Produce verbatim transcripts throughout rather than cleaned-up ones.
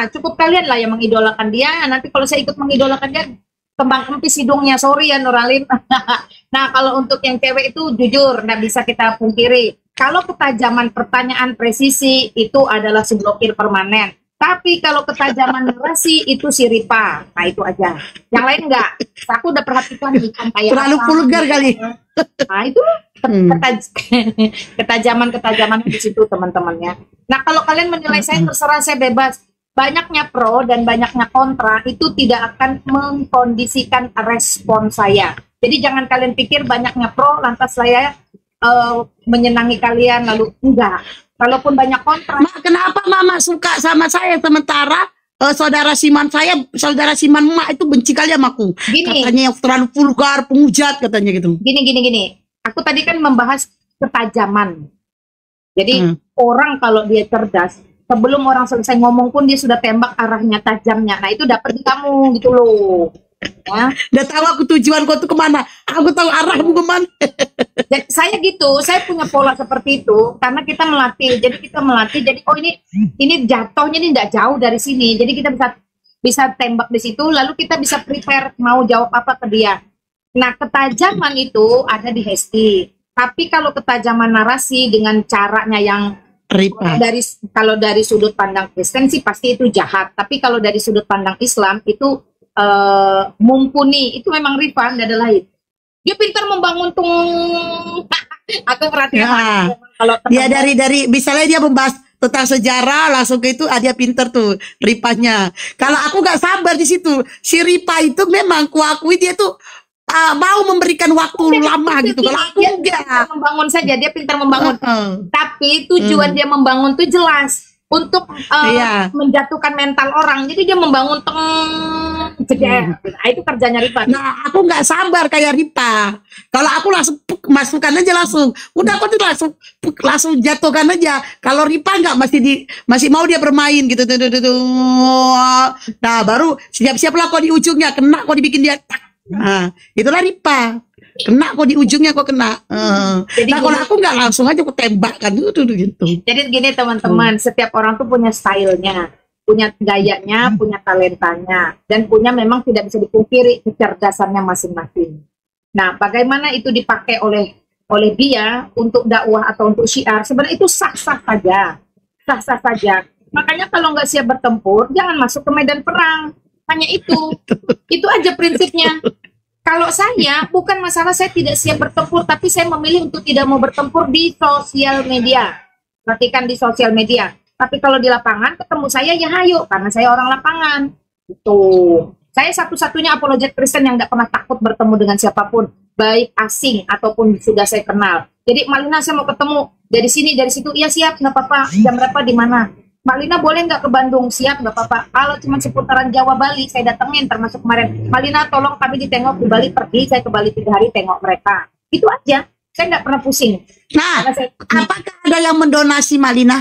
Nah, cukup kalian lah yang mengidolakan dia. Nanti kalau saya ikut mengidolakan dia, kembang empis hidungnya, sorry ya Nuralin. Nah, kalau untuk yang cewek itu jujur, nggak bisa kita pungkiri. Kalau ketajaman pertanyaan presisi itu adalah si blokir permanen. Tapi kalau ketajaman narasi itu si Rifa. Nah itu aja. Yang lain enggak. Aku udah perhatikan ikan kayak terlalu vulgar kali. Nah itu ketajaman-ketajaman hmm. di situ teman-temannya. Nah kalau kalian menilai saya terserah, saya bebas. Banyaknya pro dan banyaknya kontra itu tidak akan mengkondisikan respon saya. Jadi jangan kalian pikir banyaknya pro lantas saya uh, menyenangi kalian lalu enggak. Kalaupun banyak kontra. Ma, kenapa mama suka sama saya sementara uh, saudara siman saya, saudara siman emak itu benci kali sama aku. Gini, katanya yang terlalu vulgar, pengujat katanya gitu. Gini gini gini. Aku tadi kan membahas ketajaman. Jadi hmm. orang kalau dia cerdas, sebelum orang selesai ngomong pun dia sudah tembak arahnya tajamnya. Nah, itu dapat di kamu gitu loh. Ya, udah tahu aku tujuan kau tuh kemana, aku tahu arahmu kemana. Jadi, saya gitu, saya punya pola seperti itu karena kita melatih. Jadi kita melatih. Jadi oh ini ini jatuhnya ini tidak jauh dari sini. Jadi kita bisa bisa tembak di situ. Lalu kita bisa prepare mau jawab apa ke dia. Nah ketajaman itu ada di Hesti. Tapi kalau ketajaman narasi dengan caranya yang Ripa. Dari kalau dari sudut pandang Kristen sih pasti itu jahat. Tapi kalau dari sudut pandang Islam itu Uh, mumpuni, itu memang Rifa, tidak ada lain. Dia pintar membangun tung atau perhatian ya. Kalau dia dari dari misalnya dia membahas tentang sejarah langsung ke itu, ah, dia pintar tuh Rifanya. Kalau aku nggak sabar di situ, si Rifa itu memang kuakui dia tuh uh, mau memberikan waktu dia lama gitu. Kalau aku nggak membangun saja, dia pintar membangun. Uh -uh. Tapi tujuan uh. dia membangun tuh jelas untuk uh, yeah. menjatuhkan mental orang. Jadi dia membangun teng Nah, itu kerjanya Rifa. Nah, aku nggak sabar kayak Rifa. Kalau aku langsung puk, masukkan aja langsung. Udah aku tuh langsung puk, langsung jatuhkan aja. Kalau Rifa nggak masih di masih mau dia bermain gitu. Tuh, tuh, tuh, tuh. Nah, baru siap-siap lah kok di ujungnya kena kok dibikin dia tak. Nah, itulah Rifa. Kena kok di ujungnya kok kena. Uh. Jadi nah, kalau aku nggak langsung aja aku tembakkan gitu gitu. Jadi gini teman-teman, hmm. setiap orang tuh punya stylenya, punya gayanya, punya talentanya, dan punya memang tidak bisa dipungkiri kecerdasannya masing-masing. Nah, bagaimana itu dipakai oleh oleh dia untuk dakwah atau untuk syiar, sebenarnya itu sah-sah saja, sah-sah saja. Makanya kalau nggak siap bertempur, jangan masuk ke medan perang. Hanya itu, itu aja prinsipnya. Kalau saya, bukan masalah saya tidak siap bertempur, tapi saya memilih untuk tidak mau bertempur di sosial media. Perhatikan di sosial media. Tapi kalau di lapangan ketemu saya ya hayo, karena saya orang lapangan. Itu saya satu-satunya apologet Kristen yang nggak pernah takut bertemu dengan siapapun, baik asing ataupun sudah saya kenal. Jadi Mbak Lina saya mau ketemu dari sini dari situ, iya siap nggak apa-apa. Jam berapa di mana? Mbak Lina boleh nggak ke Bandung? Siap nggak apa-apa. Kalau cuma seputaran Jawa Bali saya datengin, termasuk kemarin. Mbak Lina tolong kami ditengok di Bali, pergi saya ke Bali tiga hari tengok mereka. Itu aja. Saya nggak pernah pusing. Nah, saya... apakah ada yang mendonasi Mbak Lina?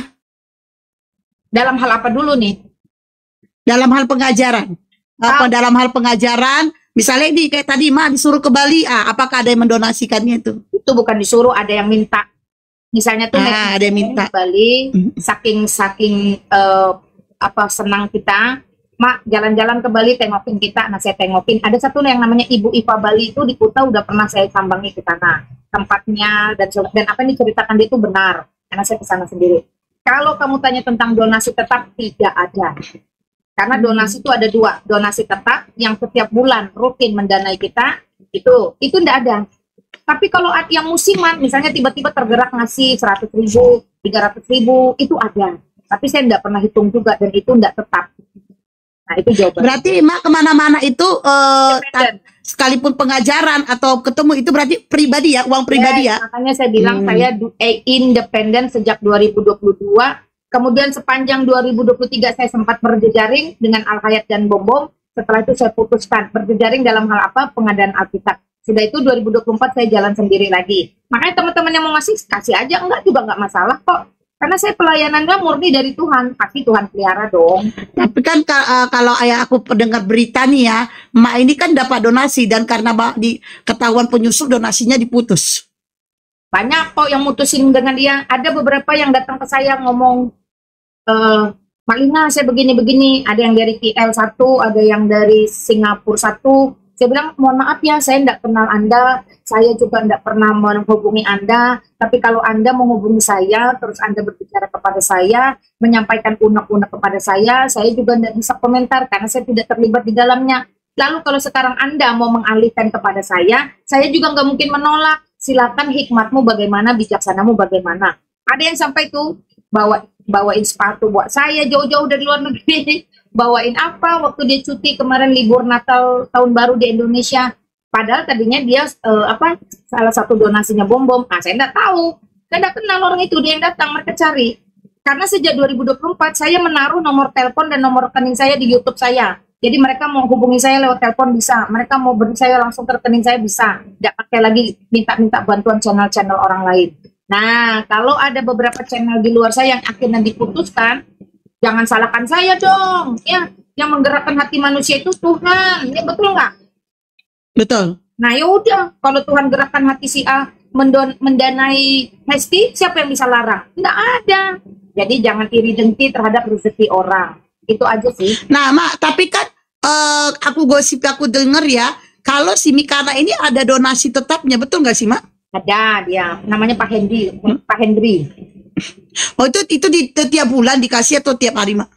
Dalam hal apa dulu nih? Dalam hal pengajaran. Apa ah. dalam hal pengajaran? Misalnya ini kayak tadi Ma disuruh ke Bali, ah, apakah ada yang mendonasikannya itu? Itu bukan disuruh, ada yang minta. Misalnya tuh ah, ada yang minta ke Bali, saking-saking uh, apa senang kita, Mak jalan-jalan ke Bali tengokin kita, nah saya tengokin. Ada satu yang namanya Ibu Iva Bali itu di Kuta udah pernah saya sambangi ke sana. Tempatnya dan dan apa yang diceritakan dia itu benar, karena saya ke sana sendiri. Kalau kamu tanya tentang donasi tetap, tidak ada. Karena donasi itu ada dua. Donasi tetap yang setiap bulan rutin mendanai kita, itu itu tidak ada. Tapi kalau yang musiman, misalnya tiba-tiba tergerak ngasih seratus ribu, tiga ratus ribu, itu ada. Tapi saya tidak pernah hitung juga, dan itu tidak tetap. Nah, itu jawaban. Berarti, Mak, kemana-mana itu, uh, sekalipun pengajaran atau ketemu, itu berarti pribadi ya, uang pribadi ya? ya? Makanya saya bilang, hmm. saya independen sejak dua ribu dua puluh dua, kemudian sepanjang dua ribu dua puluh tiga saya sempat berjejaring dengan Al-Qayat dan Bombom, setelah itu saya putuskan, berjejaring dalam hal apa? Pengadaan Alkitab. Sudah itu dua ribu dua puluh empat saya jalan sendiri lagi. Makanya teman-teman yang mau ngasih, kasih aja, enggak juga enggak masalah kok. Karena saya pelayanannya murni dari Tuhan, pasti Tuhan pelihara dong. Tapi kan uh, kalau ayah aku pendengar berita nih ya, Mak ini kan dapat donasi dan karena di ketahuan penyusup donasinya diputus. Banyak kok yang mutusin dengan dia. Ada beberapa yang datang ke saya ngomong, e, Mbak Lina, saya begini-begini, ada yang dari K L satu, ada yang dari Singapura satu. Saya bilang, mohon maaf ya, saya tidak kenal Anda, saya juga tidak pernah menghubungi Anda, tapi kalau Anda menghubungi saya, terus Anda berbicara kepada saya, menyampaikan unek-unek kepada saya, saya juga tidak bisa komentar karena saya tidak terlibat di dalamnya. Lalu kalau sekarang Anda mau mengalihkan kepada saya, saya juga nggak mungkin menolak. Silakan hikmatmu bagaimana, bijaksanamu bagaimana. Ada yang sampai tuh bawa bawain sepatu buat saya jauh-jauh dari luar negeri. Bawain apa waktu dia cuti kemarin libur Natal tahun baru di Indonesia, padahal tadinya dia uh, apa salah satu donasinya Bombom. Nah, saya enggak tahu, saya enggak kenal orang itu, dia yang datang mereka cari. Karena sejak dua ribu dua puluh empat saya menaruh nomor telepon dan nomor rekening saya di YouTube saya. Jadi mereka mau hubungi saya lewat telepon bisa, mereka mau beri saya langsung ke rekening saya bisa, enggak pakai lagi minta-minta bantuan channel-channel orang lain. Nah, kalau ada beberapa channel di luar saya yang akhirnya diputuskan, jangan salahkan saya dong, ya. Yang menggerakkan hati manusia itu Tuhan, ya betul nggak? Betul. Nah yaudah, kalau Tuhan gerakkan hati si A mendon mendanai Hesti, siapa yang bisa larang? Nggak ada. Jadi jangan iri dengki terhadap rezeki orang. Itu aja sih. Nah Mak, tapi kan uh, aku gosip aku denger ya, kalau si Mikana ini ada donasi tetapnya, betul nggak sih Mak? Ada dia, namanya Pak Hendry, hmm? Pak Hendry. Oh itu itu di tiap bulan dikasih atau tiap hari Mak?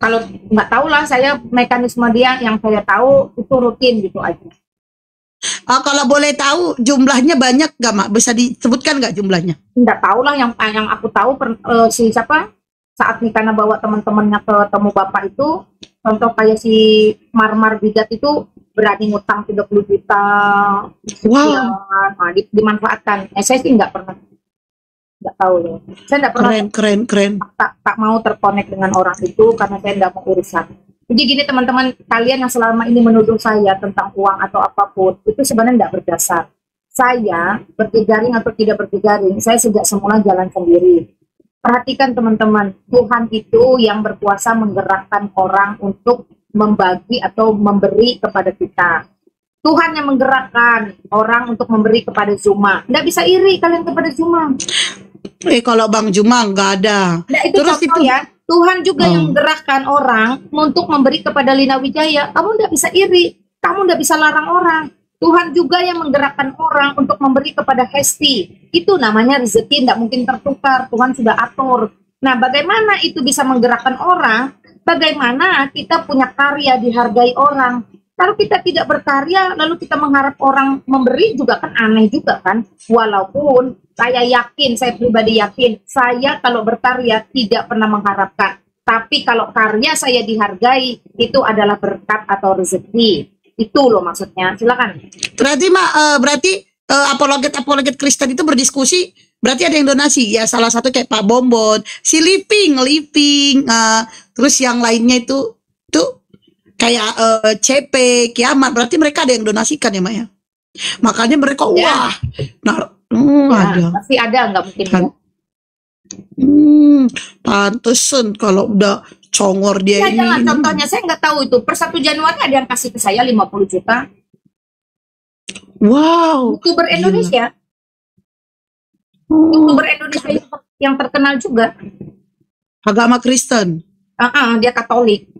Kalau nggak tahu lah, saya mekanisme dia yang saya tahu itu rutin gitu aja. Ah, kalau boleh tahu jumlahnya banyak nggak Mak? Bisa disebutkan nggak jumlahnya? Nggak tahu lah, yang yang aku tahu per, uh, si siapa saat Mikana bawa teman-temannya ke temu bapak itu, contoh kayak si Marmar Bijat itu berani ngutang tiga puluh juta. Wow. Ya, nah, di, dimanfaatkan. Eh, saya sih nggak pernah. Nggak tahu ya, saya nggak pernah keren, keren, keren. Tak, tak mau terkonek dengan orang itu karena saya nggak mau urusan. Jadi gini teman-teman, kalian yang selama ini menuduh saya tentang uang atau apapun itu sebenarnya nggak berdasar. Saya berjejaring atau tidak berjejaring, saya sejak semula jalan sendiri. Perhatikan teman-teman, Tuhan itu yang berkuasa menggerakkan orang untuk membagi atau memberi kepada kita. Tuhan yang menggerakkan orang untuk memberi kepada Juma. Nggak bisa iri kalian kepada Juma. Eh kalau Bang Juma nggak ada. Nah, itu terus itu ya. Tuhan juga hmm. yang menggerakkan orang untuk memberi kepada Lina Wijaya. Kamu nggak bisa iri. Kamu nggak bisa larang orang. Tuhan juga yang menggerakkan orang untuk memberi kepada Hesti. Itu namanya rezeki nggak mungkin tertukar. Tuhan sudah atur. Nah bagaimana itu bisa menggerakkan orang? Bagaimana kita punya karya dihargai orang? Kalau kita tidak berkarya, lalu kita mengharap orang memberi juga kan aneh juga kan. Walaupun saya yakin, saya pribadi yakin, saya kalau berkarya tidak pernah mengharapkan. Tapi kalau karya saya dihargai, itu adalah berkat atau rezeki. Itu loh maksudnya, silakan. Berarti Mak, uh, berarti uh, apologet-apologet Kristen itu berdiskusi, berarti ada yang donasi. Ya salah satu kayak Pak Bombon, si Liping, Liping, uh, terus yang lainnya itu, tuh. Kayak uh, C P, Kiamat, berarti mereka ada yang donasikan ya Maya? Makanya mereka, wah, nah, hmm, ya, ada. Pasti ada, nggak mungkin. Kan? Hmm, pantesan kalau udah congor dia ya, ini. Jangan, ini. Contohnya, saya nggak tahu itu, per satu Januari ada yang kasih ke saya lima puluh juta. Wow. YouTuber Indonesia. Hmm. YouTuber Indonesia yang terkenal juga. Agama Kristen. Uh-uh, dia Katolik.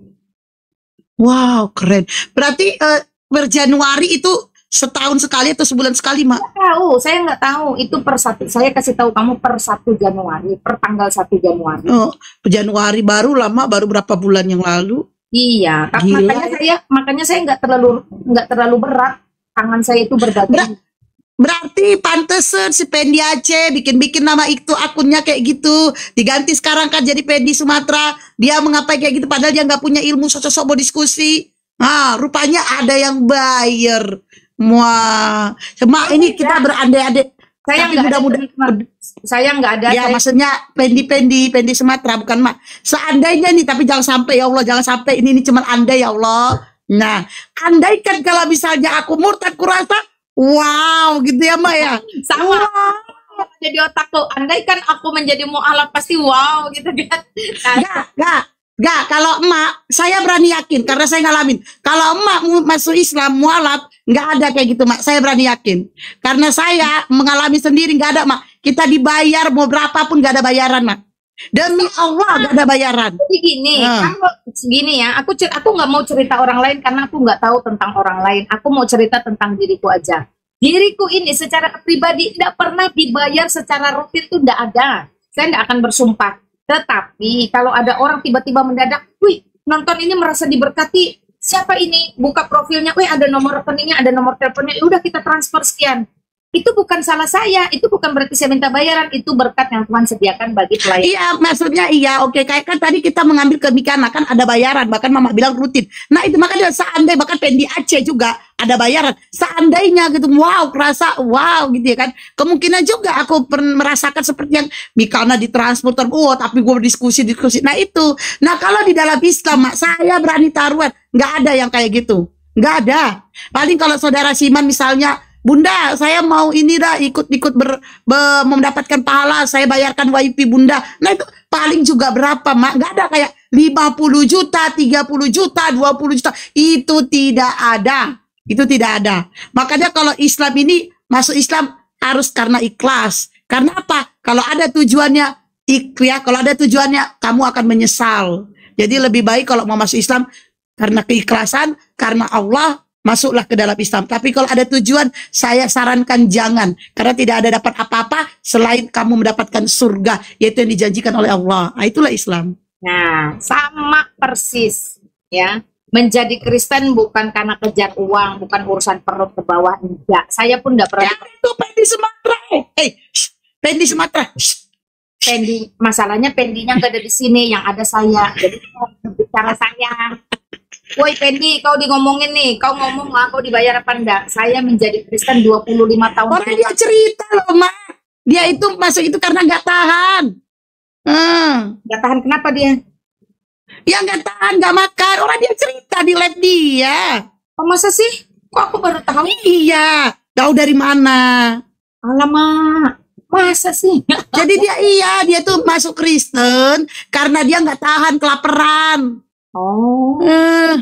Wow, keren. Berarti uh, per Januari itu setahun sekali atau sebulan sekali, Mak? Nggak tahu, saya nggak tahu. Itu per satu, saya kasih tahu kamu per satu Januari, per tanggal satu Januari. Oh, Januari baru lama, baru berapa bulan yang lalu? Iya, gila. Makanya saya makanya saya nggak terlalu nggak terlalu berat. Tangan saya itu berdagang. Ber berarti pantesan si Pendi Aceh bikin-bikin nama itu akunnya kayak gitu, diganti sekarang kan jadi Pendi Sumatera. Dia mengapa kayak gitu padahal dia nggak punya ilmu, sosok-sosok mau diskusi. Nah rupanya ada yang bayar. Wah, cuma ini kita berandai-andai. Saya nggak ada mudah-mudahan saya nggak ada ya saya... maksudnya Pendi-Pendi Pendi Sumatera bukan Mak. Seandainya nih, tapi jangan sampai ya Allah, jangan sampai ini ini cuma andai ya Allah. Nah andaikan kalau misalnya aku murtad, kurasa wow, gitu ya Mak ya. Sama. Wow. Jadi otakku, andai kan aku menjadi mu'alaf pasti wow gitu kan. Enggak, enggak. Enggak, kalau Mak, saya berani yakin karena saya ngalamin. Kalau Mak masuk Islam mu'alaf, enggak ada kayak gitu Mak. Saya berani yakin. Karena saya mengalami sendiri, enggak ada Mak. Kita dibayar mau berapapun enggak ada bayaran Mak. Demi Allah gak ada bayaran. Jadi gini, hmm. kan, gini ya, aku aku nggak mau cerita orang lain karena aku nggak tahu tentang orang lain. Aku mau cerita tentang diriku aja. Diriku ini secara pribadi tidak pernah dibayar secara rutin, itu tidak ada. Saya tidak akan bersumpah. Tetapi kalau ada orang tiba-tiba mendadak, wih nonton ini merasa diberkati. Siapa ini? Buka profilnya, wih ada nomor rekeningnya, ada nomor teleponnya. Udah kita transfer sekian. Itu bukan salah saya, itu bukan berarti saya minta bayaran, itu berkat yang Tuhan sediakan bagi pelayan. Iya, maksudnya iya, oke. Kayak kan tadi kita mengambil ke Mikana, kan ada bayaran, bahkan Mama bilang rutin. Nah itu makanya seandainya, bahkan Pendi Aceh juga ada bayaran. Seandainya gitu, wow, kerasa, wow gitu ya kan. Kemungkinan juga aku merasakan seperti yang Mikana di transporter, oh tapi gue berdiskusi-diskusi. Nah itu, nah kalau di dalam Islam, Mak, saya berani taruhan, nggak ada yang kayak gitu. Nggak ada. Paling kalau saudara Siman misalnya, Bunda, saya mau ini dah ikut-ikut ber, ber, mendapatkan pahala, saya bayarkan wifi Bunda. Nah itu paling juga berapa, Mak? Gak ada kayak lima puluh juta, tiga puluh juta, dua puluh juta. Itu tidak ada. Itu tidak ada. Makanya kalau Islam ini, masuk Islam harus karena ikhlas. Karena apa? Kalau ada tujuannya, ikhya, kalau ada tujuannya, kamu akan menyesal. Jadi lebih baik kalau mau masuk Islam, karena keikhlasan, karena Allah, masuklah ke dalam Islam. Tapi kalau ada tujuan, saya sarankan jangan, karena tidak ada dapat apa-apa selain kamu mendapatkan surga, yaitu yang dijanjikan oleh Allah. Nah, itulah Islam. Nah, sama persis ya. Menjadi Kristen bukan karena kejar uang, bukan urusan perut ke bawah, enggak. Saya pun enggak pernah. Ya, itu Pendi Sumatera. Hey, Pendi Sumatera. Pendi, masalahnya pendinya enggak ada di sini, yang ada saya. Jadi bicara saya. Woi Pendi, kau di ngomongin nih, kau ngomong lah, kau dibayar apa enggak? Saya menjadi Kristen dua puluh lima tahun. Orang dia cerita loh, Ma. Dia itu masuk itu karena nggak tahan. Hmm. Nggak tahan kenapa dia? Ya nggak tahan, nggak makan. Orang dia cerita di live dia. Oh, masa sih? Kok aku baru tahu? Iya. Tahu dari mana? Alamak. Masa sih? Jadi dia iya, dia tuh masuk Kristen karena dia nggak tahan kelaparan. Oh, eh,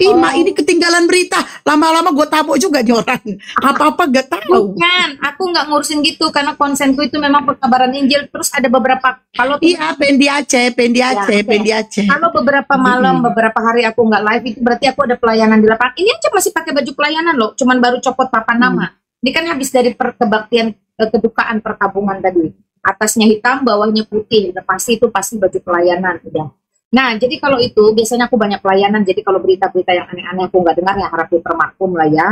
Ima oh. Ini ketinggalan berita. Lama-lama gue tabok juga di orang. Apa-apa gak tahu. Bukan, aku nggak ngurusin gitu karena konsenku itu memang perkabaran Injil. Terus ada beberapa kalau iya Pendi Aceh, Pendi Aceh, ya, Pendi Aceh. Kalau beberapa malam, hmm. beberapa hari aku nggak live itu berarti aku ada pelayanan di lapangan. Ini aja masih pakai baju pelayanan loh, cuman baru copot papan nama. Hmm. Ini kan habis dari perkebaktian kedukaan perkabungan tadi. Atasnya hitam, bawahnya putih. Nah, pasti itu pasti baju pelayanan udah. Nah, jadi kalau itu, biasanya aku banyak pelayanan, jadi kalau berita-berita yang aneh-aneh aku nggak dengar, ya harap dipermaklum lah ya.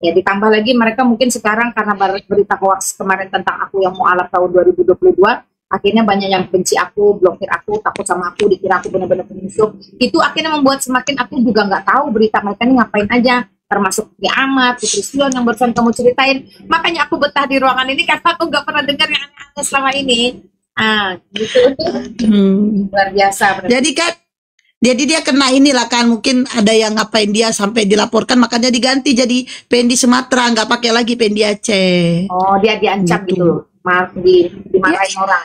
Ya, ditambah lagi mereka mungkin sekarang karena berita hoax kemarin tentang aku yang mau alat tahun dua ribu dua puluh dua, akhirnya banyak yang benci aku, blokir aku, takut sama aku, dikira aku benar-benar penyusup. Itu akhirnya membuat semakin aku juga nggak tahu berita mereka ini ngapain aja, termasuk kiamat, Putri Sion yang barusan kamu ceritain. Makanya aku betah di ruangan ini karena aku nggak pernah dengar yang aneh-aneh selama ini. Ah, gitu. Hmm. Luar biasa. Bener. Jadi kan, jadi dia kena inilah kan, mungkin ada yang ngapain dia sampai dilaporkan, makanya diganti jadi Pendi Sumatera, nggak pakai lagi Pendi Aceh. Oh, dia diancam gitu, gitu. Mar di, dimarahin dia, orang.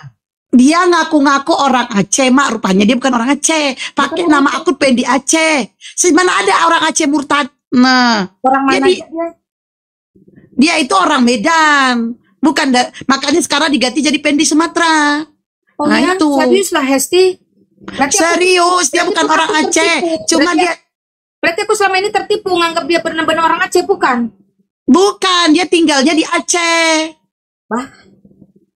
Dia ngaku-ngaku orang Aceh, Mak, rupanya dia bukan orang Aceh, pakai nama aku Pendi Aceh. Mana ada orang Aceh murtad? Nah, orang mana jadi, dia? Dia itu orang Medan. Bukan, makanya sekarang diganti jadi Pendi Sumatera. Oh nah ya? Itu. Serius lah Hesti. Berarti serius, aku, dia bukan orang Aceh. Tertipu. Cuma berarti, dia. Berarti aku selama ini tertipu, nganggap dia benar-benar orang Aceh, bukan? Bukan, dia tinggalnya di Aceh. Wah,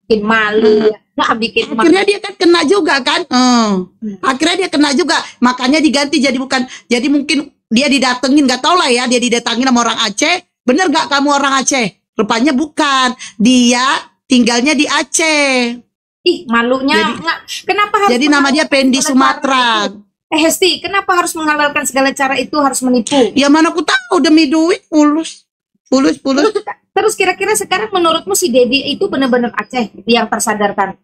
bikin malu. Hmm. Nah, bikin malu. Akhirnya dia kan kena juga kan? Hmm. Hmm. Akhirnya dia kena juga, makanya diganti jadi bukan. Jadi mungkin dia didatengin, gak tau lah ya, dia didatengin sama orang Aceh. Bener gak kamu orang Aceh? Rupanya bukan, dia tinggalnya di Aceh. Ih, malunya. Jadi, enggak. Kenapa harus jadi nama dia Pendi Sumatera. Eh Hesti, kenapa harus menghalalkan segala cara itu, harus menipu? Ya mana aku tahu, demi duit, pulus. Pulus, pulus. Terus kira-kira sekarang menurutmu si Dedi itu benar-benar Aceh yang tersadarkan?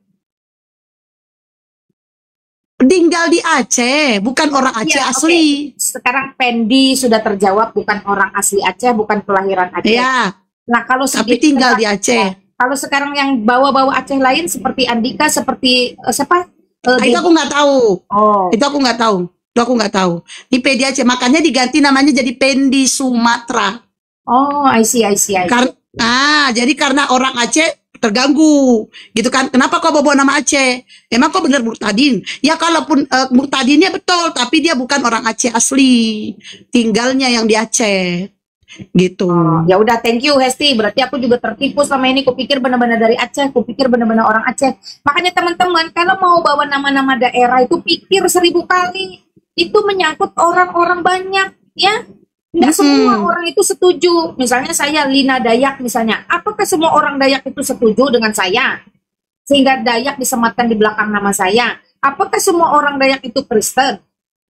Tinggal di Aceh, bukan orang Aceh ya, asli. Okay. Sekarang Pendi sudah terjawab, bukan orang asli Aceh, bukan kelahiran Aceh. Ya. Nah, kalau tapi tinggal sekarang, di Aceh. Kalau sekarang yang bawa-bawa Aceh lain seperti Andika, seperti uh, siapa? Uh, nah, itu aku nggak tahu. Oh. Itu aku nggak tahu. Itu aku nggak tahu. Di Pendi Aceh, makanya diganti namanya jadi Pendi Sumatera. Oh, I see, I see, I see. Karena, ah, jadi karena orang Aceh terganggu gitu kan. Kenapa kau bawa nama Aceh? Emang kau bener murtadin? Ya kalaupun uh, murtadinnya betul, tapi dia bukan orang Aceh asli, tinggalnya yang di Aceh gitu. Oh, ya udah, thank you Hesti. Berarti aku juga tertipu selama ini, kupikir benar-benar dari Aceh, kupikir benar-benar orang Aceh. Makanya teman-teman, kalau mau bawa nama-nama daerah itu pikir seribu kali. Itu menyangkut orang-orang banyak ya. Nggak hmm. semua orang itu setuju. Misalnya saya Lina Dayak misalnya, apakah semua orang Dayak itu setuju dengan saya sehingga Dayak disematkan di belakang nama saya? Apakah semua orang Dayak itu Kristen?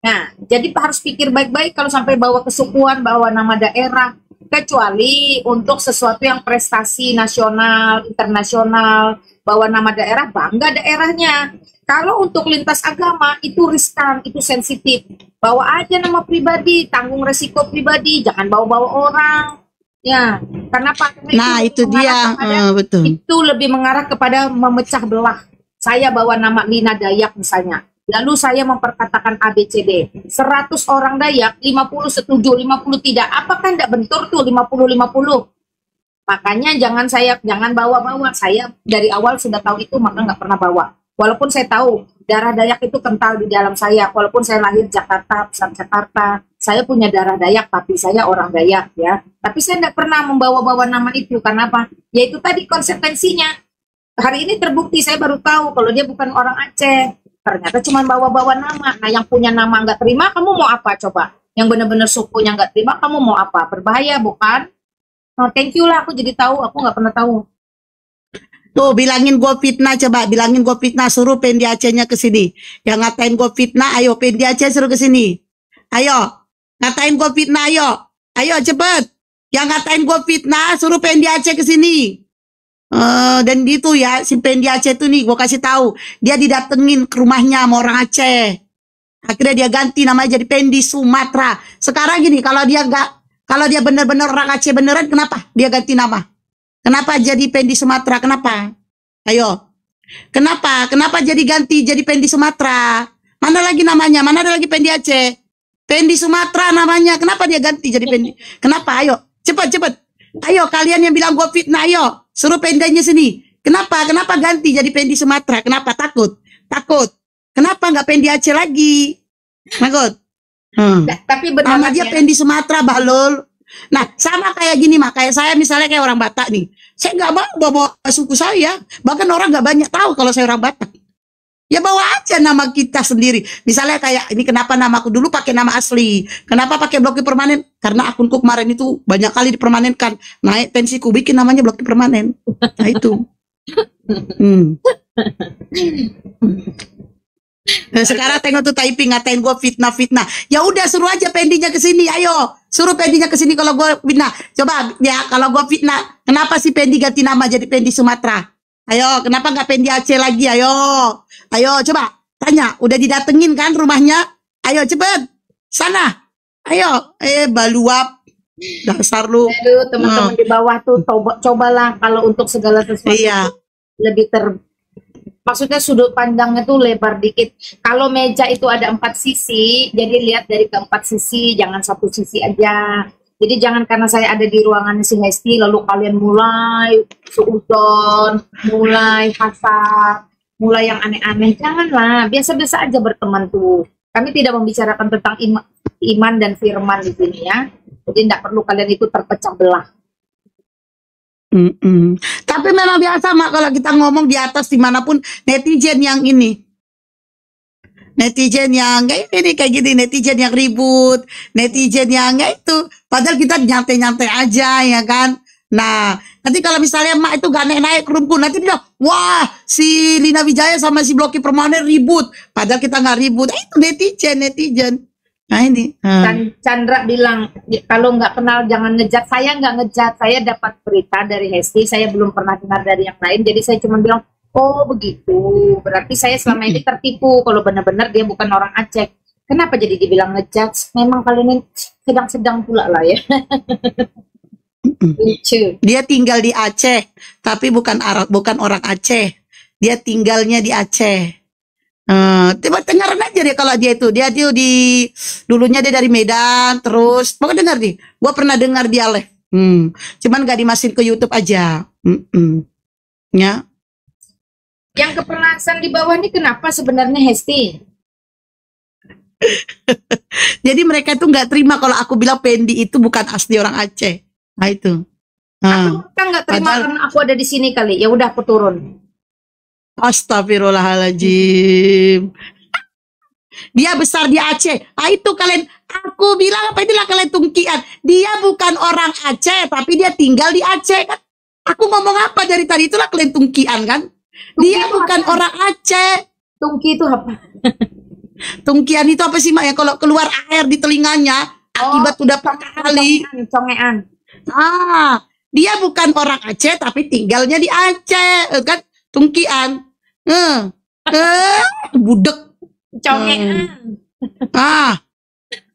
Nah, jadi harus pikir baik-baik kalau sampai bawa kesukuan, bawa nama daerah, kecuali untuk sesuatu yang prestasi nasional, internasional, bawa nama daerah, bangga daerahnya. Kalau untuk lintas agama itu riskan, itu sensitif. Bawa aja nama pribadi, tanggung resiko pribadi, jangan bawa-bawa orang. Ya, karena Pak Nah, itu, itu dia, kepada, uh, betul. Itu lebih mengarah kepada memecah belah. Saya bawa nama Lina Dayak misalnya. Lalu saya memperkatakan A B C D. seratus orang Dayak, lima puluh setuju, lima puluh tidak. Apakah tidak bentur tuh lima puluh lima puluh? Makanya jangan saya jangan bawa-bawa. Saya dari awal sudah tahu itu, maka nggak pernah bawa. Walaupun saya tahu darah Dayak itu kental di dalam saya, walaupun saya lahir Jakarta, besar Jakarta, saya punya darah Dayak, tapi saya orang Dayak ya. Tapi saya tidak pernah membawa-bawa nama itu, karena apa? Ya itu tadi konsekuensinya. Hari ini terbukti, saya baru tahu kalau dia bukan orang Aceh. Ternyata cuma bawa-bawa nama. Nah yang punya nama nggak terima, kamu mau apa coba? Yang benar-benar sukunya nggak terima, kamu mau apa? Berbahaya bukan? Oh, thank you lah, aku jadi tahu, aku nggak pernah tahu. Tuh bilangin gue fitnah, coba bilangin gue fitnah, suruh Pendi Acehnya ke sini. Yang ngatain gue fitnah, ayo Pendi Aceh suruh ke sini. Ayo, ngatain gue fitnah, ayo. Ayo cepet. Yang ngatain gue fitnah, suruh Pendi Aceh ke sini. Uh, dan gitu ya, si Pendi Aceh tuh nih, gue kasih tahu, dia didatengin ke rumahnya sama orang Aceh. Akhirnya dia ganti namanya jadi Pendi Sumatera. Sekarang gini, kalau dia gak, kalau dia bener-bener orang Aceh beneran, kenapa dia ganti nama? Kenapa jadi Pendi Sumatera? Kenapa? Ayo. Kenapa? Kenapa jadi ganti jadi Pendi Sumatera? Mana lagi namanya? Mana ada lagi Pendi Aceh? Pendi Sumatera namanya. Kenapa dia ganti jadi Pendi? Kenapa? Ayo. Cepat, cepat. Ayo kalian yang bilang gue fitnah, ayo. Suruh pendanya sini. Kenapa? Kenapa ganti jadi Pendi Sumatera? Kenapa? Takut? Takut. Kenapa nggak Pendi Aceh lagi? Takut. Hmm. Nah, tapi benar aja Pendi Sumatera, balul. Nah sama kayak gini, makanya saya misalnya kayak orang Batak nih, saya nggak mau bawa suku saya, bahkan orang nggak banyak tahu kalau saya orang Batak. Ya bawa aja nama kita sendiri. Misalnya kayak ini, kenapa namaku dulu pakai nama asli, kenapa pakai blokir permanen? Karena akunku kemarin itu banyak kali dipermanenkan, naik pensiku bikin namanya blokir permanen. Nah itu. Hmm. Sekarang tengok tuh typing ngatain gue fitnah-fitnah. Ya udah suruh aja pendinya ke sini, ayo. Suruh pendinya ke sini kalau gue fitnah. Coba ya kalau gue fitnah, kenapa sih Pendi ganti nama jadi Pendi Sumatera? Ayo, kenapa nggak Pendi Aceh lagi? Ayo. Ayo coba tanya, udah didatengin kan rumahnya? Ayo cepet. Sana. Ayo, eh baluap. Dasar lu. Aduh, teman-teman hmm. di bawah tuh coba cobalah kalau untuk segala sesuatu. Iya. Lebih ter Maksudnya sudut pandangnya tuh lebar dikit. Kalau meja itu ada empat sisi, jadi lihat dari keempat sisi, jangan satu sisi aja. Jadi jangan karena saya ada di ruangan si Hesti, lalu kalian mulai suudon, mulai hasad, mulai yang aneh-aneh. Janganlah, biasa-biasa aja berteman tuh. Kami tidak membicarakan tentang iman, iman dan firman di sini ya. Jadi tidak perlu kalian itu terpecah belah. Mm -mm. Tapi memang biasa mak kalau kita ngomong di atas dimanapun netizen yang ini, netizen yang kayak ini kayak gini, netizen yang ribut, netizen yang nggak itu, padahal kita nyantai-nyantai aja ya kan. Nah nanti kalau misalnya mak itu gak naik-naik kerumku, nanti dia wah si Lina Wijaya sama si Bloki Permanen ribut, padahal kita nggak ribut. Eh, itu netizen netizen. Nah ini hmm. Chandra bilang kalau nggak kenal jangan ngejat. Saya nggak ngejat, saya dapat berita dari Hesti, saya belum pernah dengar dari yang lain, jadi saya cuma bilang oh begitu, berarti saya selama ini tertipu kalau benar-benar dia bukan orang Aceh. Kenapa jadi dibilang ngejat? Memang kalian ini sedang-sedang pula lah ya. Lucu. Dia tinggal di Aceh tapi bukan Arab, bukan orang Aceh, dia tinggalnya di Aceh. Uh, tiba dengaran aja deh kalau dia itu dia dia di dulunya dia dari Medan, terus pokoknya dengar nih, gua pernah dengar dia leh, hmm. cuman gak dimasukin ke YouTube aja. Mm -mm. Ya. Yang keperasan di bawah ini kenapa sebenarnya, Hesti? Jadi mereka itu nggak terima kalau aku bilang Pendi itu bukan asli orang Aceh. Nah itu. Atau mereka nggak terima padahal, karena aku ada di sini kali. Ya udah aku turun. Astagfirullahaladzim. Dia besar di Aceh. Ah itu kalian. Aku bilang apa itulah kalian tungkian. Dia bukan orang Aceh, tapi dia tinggal di Aceh kan. Aku ngomong apa dari tadi itulah kalian tungkian kan. Tungki dia bukan apa? Orang Aceh. Tungki itu apa? Tungkian itu apa sih Mak ya? Kalau keluar air di telinganya akibat udah pakai kali. Congean. Ah, dia bukan orang Aceh tapi tinggalnya di Aceh kan. Tungkian. Eh, eh, budek. Congean. Ah.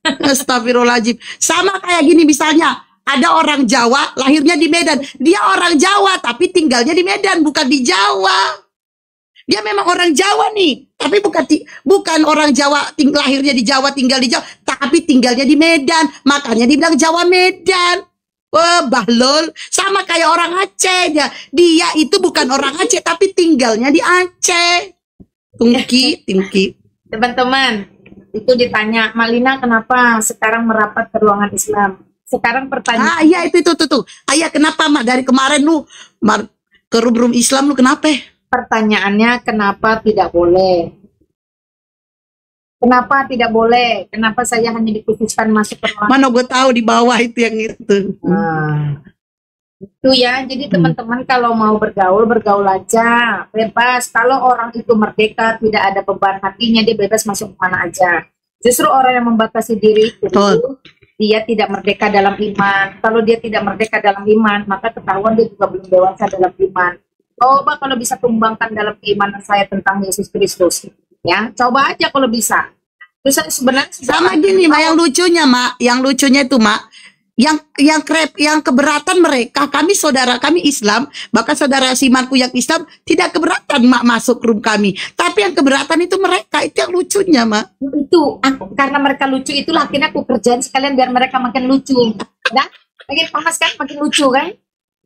Astagfirullahaladzim. Sama kayak gini misalnya ada orang Jawa lahirnya di Medan. Dia orang Jawa tapi tinggalnya di Medan, bukan di Jawa. Dia memang orang Jawa nih, tapi bukan bukan orang Jawa ting, lahirnya di Jawa, tinggal di Jawa, tapi tinggalnya di Medan. Makanya dibilang Jawa Medan. Wah, bahlul. Sama kayak orang Aceh ya. Dia itu bukan orang Aceh tapi tinggalnya di Aceh. Tungki, tingki. Teman-teman, itu ditanya, Malina kenapa sekarang merapat ke ruangan Islam? Sekarang pertanyaan. Ah iya itu itu tuh tuh. Ayah kenapa Mak dari kemarin lu ke rubrum Islam lu kenapa? Pertanyaannya kenapa tidak boleh? Kenapa tidak boleh? Kenapa saya hanya dikhususkan masuk ke ruangan? Mana gue tahu di bawah itu yang itu. Nah, itu ya. Jadi teman-teman hmm. kalau mau bergaul bergaul aja, bebas. Kalau orang itu merdeka, tidak ada beban hatinya, dia bebas masuk mana aja. Justru orang yang membatasi diri itu. Betul. Dia tidak merdeka dalam iman. Kalau dia tidak merdeka dalam iman, maka ketahuan dia juga belum dewasa dalam iman. Coba kalau bisa tumbangkan dalam keimanan saya tentang Yesus Kristus. Ya, coba aja kalau bisa. Terus sebenarnya sama gini, Mak, yang lucunya, Mak, yang lucunya itu, Mak, yang yang krep, yang keberatan mereka, kami saudara kami Islam, bahkan saudara simanku yang Islam tidak keberatan Mak masuk room kami. Tapi yang keberatan itu mereka, itu yang lucunya, Mak. Itu aku, karena mereka lucu itulah akhirnya aku kerjain sekalian biar mereka makin lucu. Dan makin panas kan, makin lucu kan.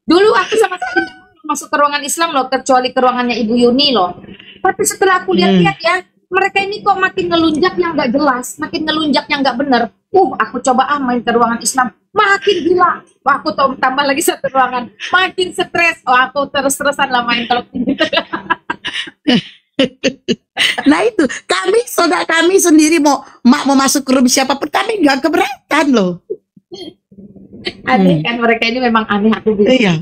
Dulu aku sama sekali masuk ke ruangan Islam loh, kecuali ke ruangannya Ibu Yuni loh. Tapi setelah aku lihat-lihat ya, mereka ini kok makin ngelunjak yang nggak jelas, makin ngelunjak yang nggak bener. Uh, aku coba ah main ke ruangan Islam, makin gila. Wah, aku tambah lagi satu ruangan, makin stres. Oh, aku terus-terusan lah main kalau gitu. Nah itu, kami saudara kami sendiri mau mak mau masuk ke room siapa pun kami nggak keberatan loh. Aneh kan mereka ini memang aneh aku bilang. Iya.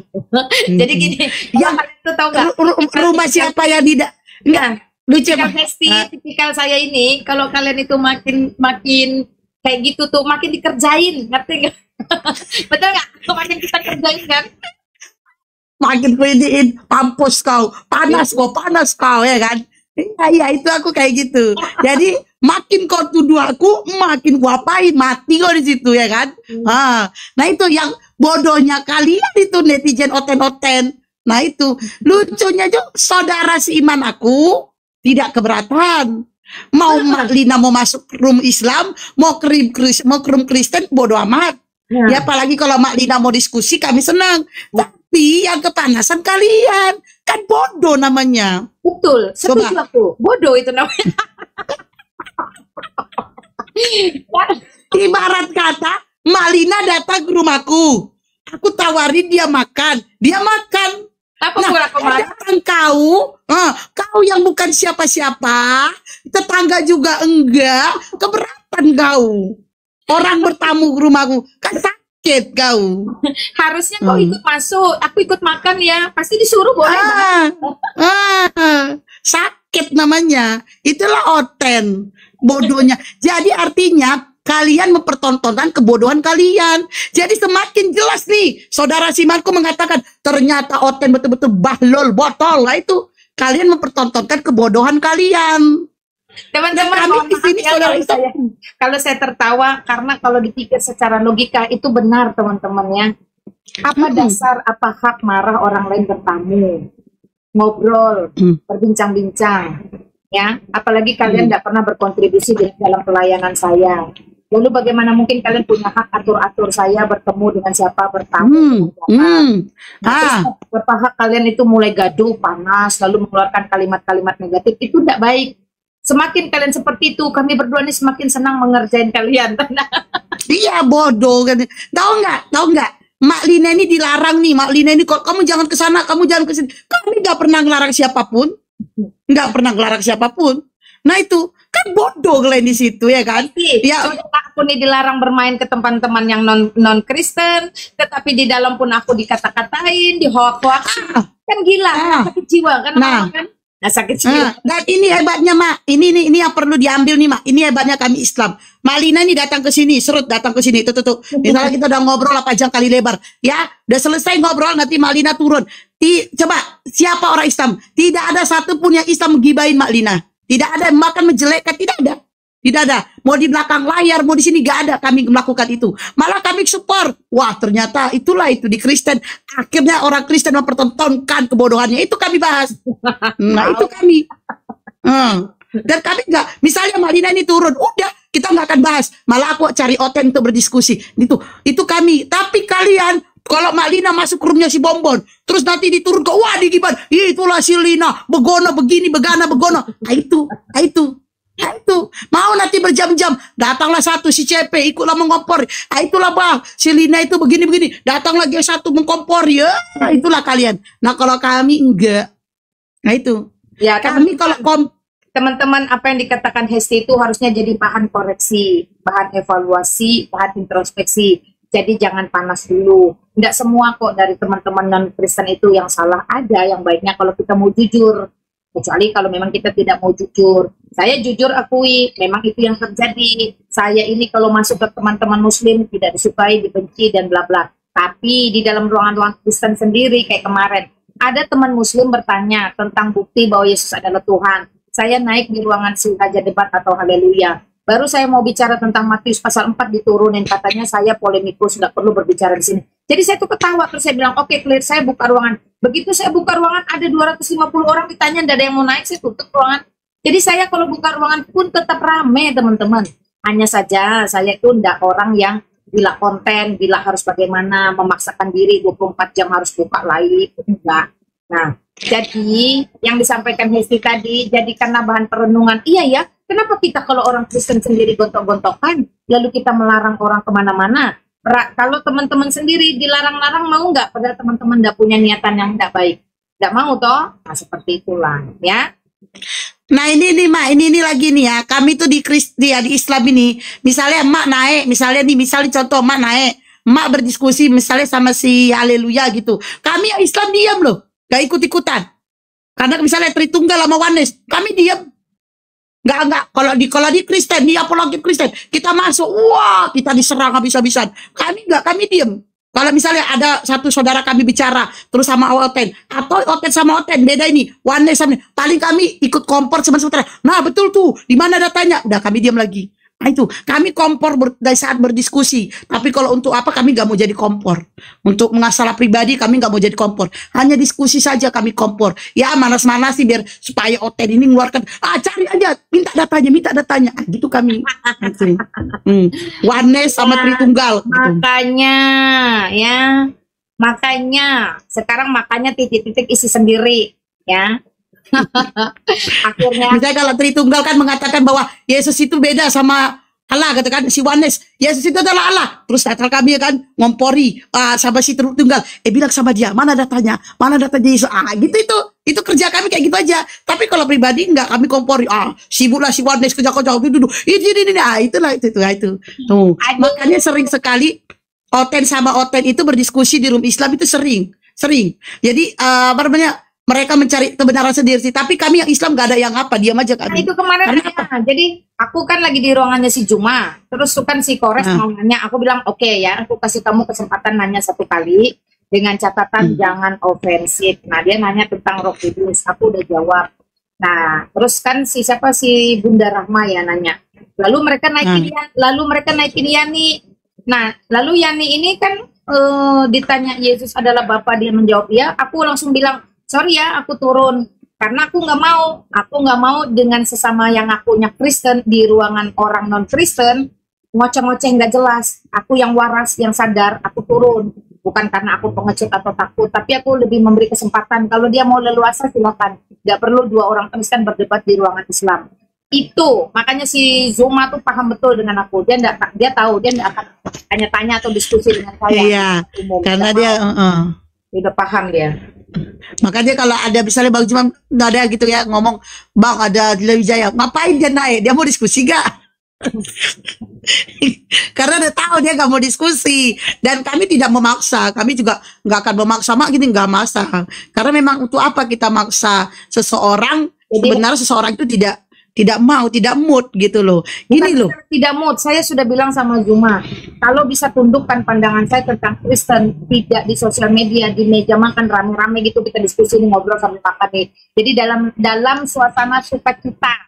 Jadi gini, yang itu tahu nggak? Rumah siapa yang tidak? Enggak. Lucu banget. Tipikal saya ini, kalau kalian itu makin makin kayak gitu tuh, makin dikerjain, ngerti nggak? Betul nggak? Makin kita kerjain kan? Makin kerjain, pampus kau, panas kau, panas kau ya kan? Iya, iya itu aku kayak gitu. Jadi makin kau tuduh aku, makin ku apain, mati kau di situ ya kan? Ah, nah itu yang bodohnya kalian itu netizen oten-oten. Nah itu lucunya juga saudara seiman aku tidak keberatan. Mau Lina mau masuk room Islam, mau ke mau ke room Kristen bodoh amat. Ya, ya apalagi kalau Mak Lina mau diskusi kami senang. Ya. Tapi yang kepanasan kalian kan bodoh namanya. Betul. Setuju coba. Aku. Bodoh itu namanya. Ibarat kata Mak Lina datang ke rumahku. Aku tawarin dia makan, dia makan. Apa nah, datang kau, eh, kau yang bukan siapa-siapa, tetangga juga enggak, keberatan kau. Orang bertamu ke rumahku, kan sakit kau. Harusnya kau ikut masuk, aku ikut makan ya, pasti disuruh boleh. Ah, ah, sakit namanya, itulah oten, bodohnya. Jadi artinya, kalian mempertontonkan kebodohan kalian. Jadi semakin jelas nih saudara simanku mengatakan ternyata oten betul-betul bahlol botol lah itu. Kalian mempertontonkan kebodohan kalian. Teman-teman kami di sini saudara itu. Saya, kalau saya tertawa karena kalau dipikir secara logika itu benar teman-teman ya. Apa hmm. dasar apa hak marah orang lain bertamu, ngobrol, hmm. berbincang-bincang, ya. Apalagi kalian tidak hmm. pernah berkontribusi dalam pelayanan saya. Lalu bagaimana mungkin kalian punya hak atur-atur saya bertemu dengan siapa, bertamu. Hmm. Hmm. Terus ah. beberapa hak kalian itu mulai gaduh, panas, lalu mengeluarkan kalimat-kalimat negatif, itu tidak baik. Semakin kalian seperti itu, kami berdua ini semakin senang mengerjain kalian. Iya bodoh. Tahu nggak? Tahu nggak? Mak Lina ini dilarang nih, Mak Lina ini kok kamu jangan ke sana, kamu jangan ke sini. Kami nggak pernah ngelarang siapapun, nggak pernah ngelarang siapapun. Nah itu kan bodoh kalian di situ ya kan? Ya aku nih dilarang bermain ke teman-teman yang non non Kristen, tetapi di dalam pun aku dikata-katain, dihoak-hoakin, ah, kan gila, ah, sakit jiwa kan? Nah, kan? Nah sakit jiwa. Nah, dan ini hebatnya Mak, ini ini ini yang perlu diambil nih Mak, ini hebatnya kami Islam. Mak Lina nih datang ke sini, Serut datang ke sini, tuh tuh tuh. Misalnya kita udah ngobrol apa aja kali lebar, ya, udah selesai ngobrol nanti Mak Lina turun. Ti, coba siapa orang Islam? Tidak ada satupun yang Islam gibain Mak Lina. Tidak ada makan menjelekkan, tidak ada, tidak ada. Mau di belakang layar, mau di sini gak ada kami melakukan itu. Malah kami support. Wah ternyata itulah itu di Kristen. Akhirnya orang Kristen mempertontonkan kebodohannya itu kami bahas. Nah itu kami. Hmm. Dan kami nggak, misalnya Mak Lina ini turun, udah kita nggak akan bahas. Malah aku cari oten untuk berdiskusi. Itu, itu kami. Tapi kalian, kalau Mak Lina masuk ke roomnya si Bombon, terus nanti diturun ke, wah digiban, itulah si Lina, begono begini, begana, begono. Nah itu, nah itu, nah itu. Mau nanti berjam-jam, datanglah satu si C P, ikutlah mengompor. Nah itulah bang, si Lina itu begini-begini, datang lagi satu mengkompor ya. Nah itulah kalian. Nah kalau kami enggak, nah itu. Ya kami kalau kom teman-teman, apa yang dikatakan Hesti itu harusnya jadi bahan koreksi, bahan evaluasi, bahan introspeksi. Jadi jangan panas dulu. Nggak semua kok dari teman-teman non-Kristen itu yang salah, ada yang baiknya kalau kita mau jujur. Kecuali kalau memang kita tidak mau jujur. Saya jujur akui, memang itu yang terjadi. Saya ini kalau masuk ke teman-teman muslim tidak disukai, dibenci, dan bla bla. Tapi di dalam ruangan-ruangan Kristen sendiri kayak kemarin, ada teman muslim bertanya tentang bukti bahwa Yesus adalah Tuhan. Saya naik di ruangan sengaja debat atau haleluya. Baru saya mau bicara tentang Matius pasal empat diturunin. Katanya saya polemikus, nggak perlu berbicara di sini. Jadi saya tuh ketawa, terus saya bilang, oke, okay, clear, saya buka ruangan. Begitu saya buka ruangan, ada dua ratus lima puluh orang ditanya, nggak ada yang mau naik, saya tutup ruangan. Jadi saya kalau buka ruangan pun tetap rame, teman-teman. Hanya saja saya itu nggak orang yang bila konten, bila harus bagaimana, memaksakan diri dua puluh empat jam harus buka live, enggak. Nah, jadi yang disampaikan Hesti tadi, jadikanlah bahan perenungan. Iya ya, kenapa kita kalau orang Kristen sendiri gontok-gontokan, lalu kita melarang orang kemana-mana? Kalau teman-teman sendiri dilarang-larang, mau nggak? Padahal teman-teman nggak punya niatan yang nggak baik, nggak mau toh? Nah seperti itulah ya. Nah ini nih Mak, ini nih lagi nih ya, kami tuh di Kristi ya, di Islam ini, misalnya Mak naik, misalnya nih, misalnya contoh Mak naik, Mak berdiskusi misalnya sama si Haleluya gitu, kami yang Islam diam loh. Gak ikut-ikutan. Karena misalnya Tritunggal sama Wannes, kami diam. Gak, gak. Kalau di kalau di Kristen, di apologi Kristen, kita masuk, wah, kita diserang habis-habisan. Kami gak, kami diam. Kalau misalnya ada satu saudara kami bicara, terus sama Oten, atau Oten sama Oten, beda ini, Wannes sama, paling kami ikut kompor sebentar-sebentar. Nah, betul tuh, di mana datanya? Udah, kami diam lagi. Nah itu, kami kompor ber, dari saat berdiskusi. Tapi kalau untuk apa kami gak mau jadi kompor. Untuk masalah pribadi kami gak mau jadi kompor. Hanya diskusi saja kami kompor. Ya manas-manas sih biar supaya Oten ini ngeluarkan, ah cari aja, minta datanya, minta datanya. Ah, gitu kami. hmm. Wannes sama ya, Tritunggal. Makanya gitu. Ya, makanya sekarang makanya titik-titik isi sendiri ya. Akhirnya misalnya kalau Tritunggal kan mengatakan bahwa Yesus itu beda sama Allah, katakan si Wannes, Yesus itu adalah Allah. Terus datang kami kan ngompori uh, sama si Tritunggal, eh bilang sama dia, mana datanya, mana datanya Yesus, ah gitu. Itu itu kerja kami kayak gitu aja. Tapi kalau pribadi enggak, kami kompori, ah sibuklah si Wannes kerja-kerja duduk ini ini ini, ah itulah itu itu, itu. Tuh Aduh. Makanya sering sekali Oten sama Oten itu berdiskusi di room Islam itu sering sering. Jadi uh, apa namanya, mereka mencari kebenaran sendiri sih, tapi kami yang Islam gak ada yang apa, diam aja kami. Nah itu kemarin apa? Jadi aku kan lagi di ruangannya si Juma, terus kan si Korek mau nanya, aku bilang oke okay, ya, aku kasih kamu kesempatan nanya satu kali, dengan catatan hmm. jangan ofensif. Nah dia nanya tentang roh kudus, aku udah jawab. Nah terus kan si siapa, si Bunda Rahma ya nanya, lalu mereka naikin, hmm. lalu mereka naikin Yani. Nah lalu Yani ini kan uh, ditanya Yesus adalah Bapa, dia menjawab ya, aku langsung bilang, sorry ya, aku turun karena aku nggak mau, aku nggak mau dengan sesama yang akunya Kristen di ruangan orang non Kristen ngoceh-ngoceh nggak jelas. Aku yang waras, yang sadar, aku turun. Bukan karena aku pengecut atau takut, tapi aku lebih memberi kesempatan. Kalau dia mau leluasa silakan, nggak perlu dua orang peniskan berdebat di ruangan Islam. Itu makanya si Zuma tuh paham betul dengan aku. Dia nggak, dia tahu, dia nggak akan tanya-tanya atau diskusi dengan saya. Iya, umum. Karena dia uh -uh. udah paham dia. Makanya kalau ada misalnya Bang Zuma nggak ada gitu ya ngomong, Bang ada Lina Wijaya, ngapain dia naik? Dia mau diskusi nggak? Karena dia tahu dia gak mau diskusi, dan kami tidak memaksa, kami juga nggak akan memaksa mak gini, nggak maksa, karena memang untuk apa kita maksa seseorang? Jadi, sebenarnya seseorang itu tidak tidak mau, tidak mood gitu loh. Ini loh tidak mood. Saya sudah bilang sama Zuma, kalau bisa tundukkan pandangan saya tentang Kristen, tidak di sosial media, di meja makan rame-rame gitu kita diskusi, ngobrol sama kakak nih. Jadi dalam dalam suasana sukacita.